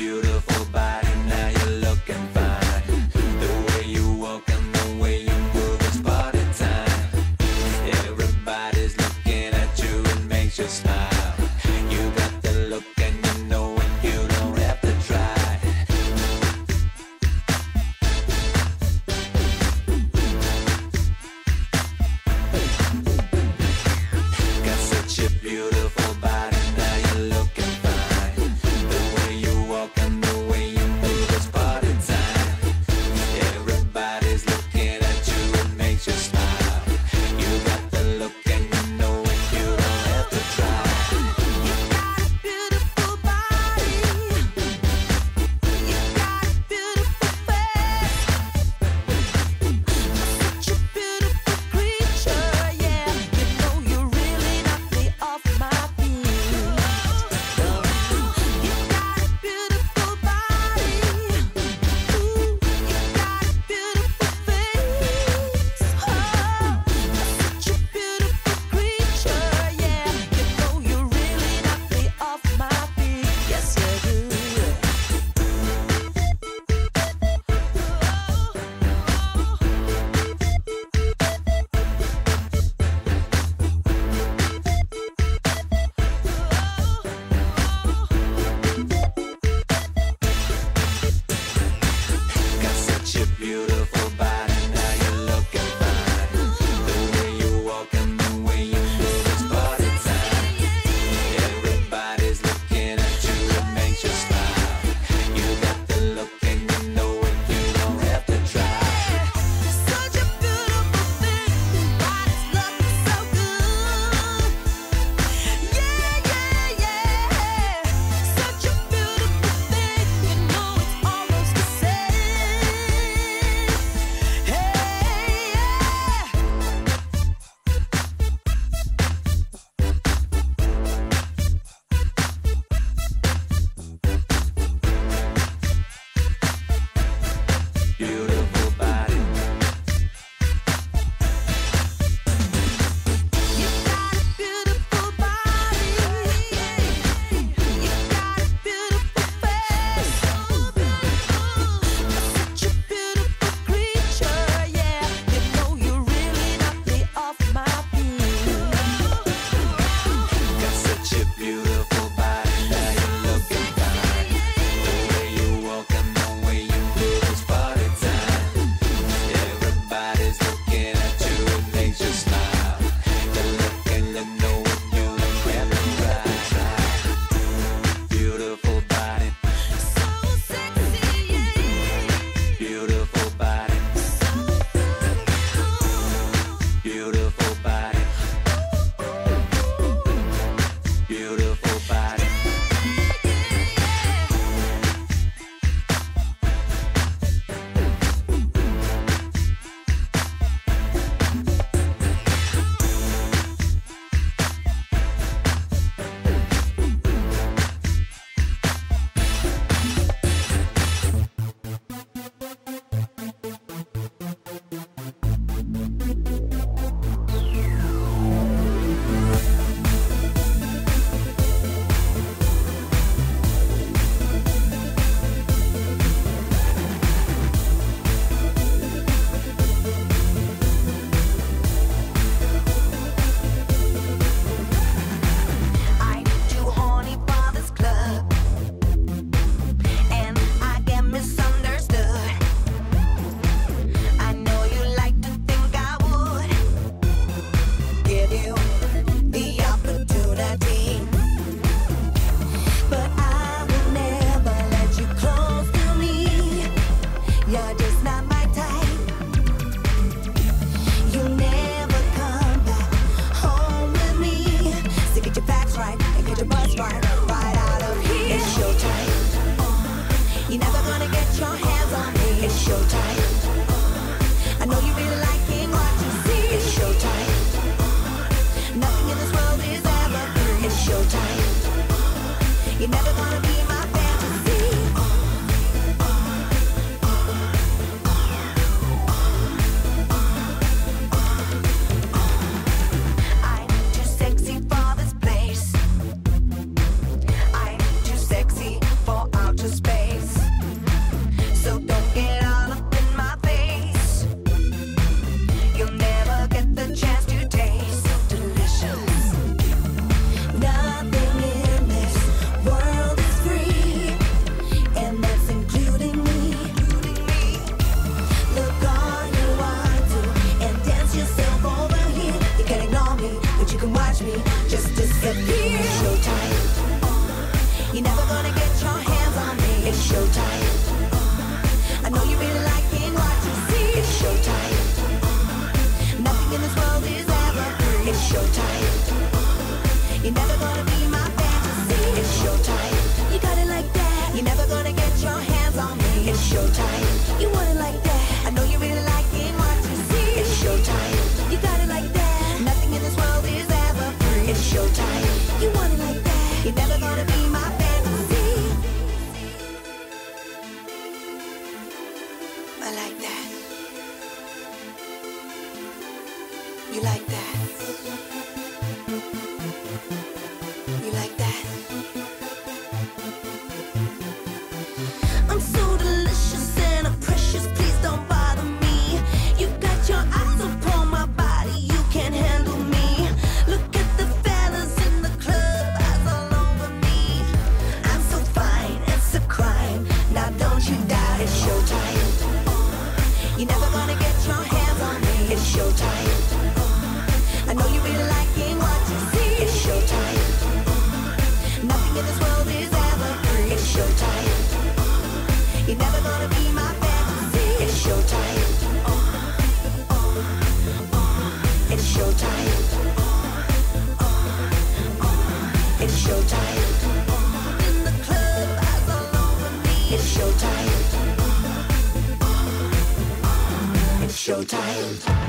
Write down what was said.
beautiful body, now you're looking fine. The way you walk and the way you move, it's party time. Everybody's looking at you, it makes you smile. You got the look and you know it, you don't have to try. Got such a beautiful body, now you're looking fine. Beautiful body, now you're looking fine. The way you walk and the way you move, it's party time. Everybody's looking at you, it makes you smile. You got the look and you know it, you don't have to try. Such a beautiful thing, your body's looking so good. Yeah, yeah, yeah. Such a beautiful thing, you know it's almost the same. Just tired.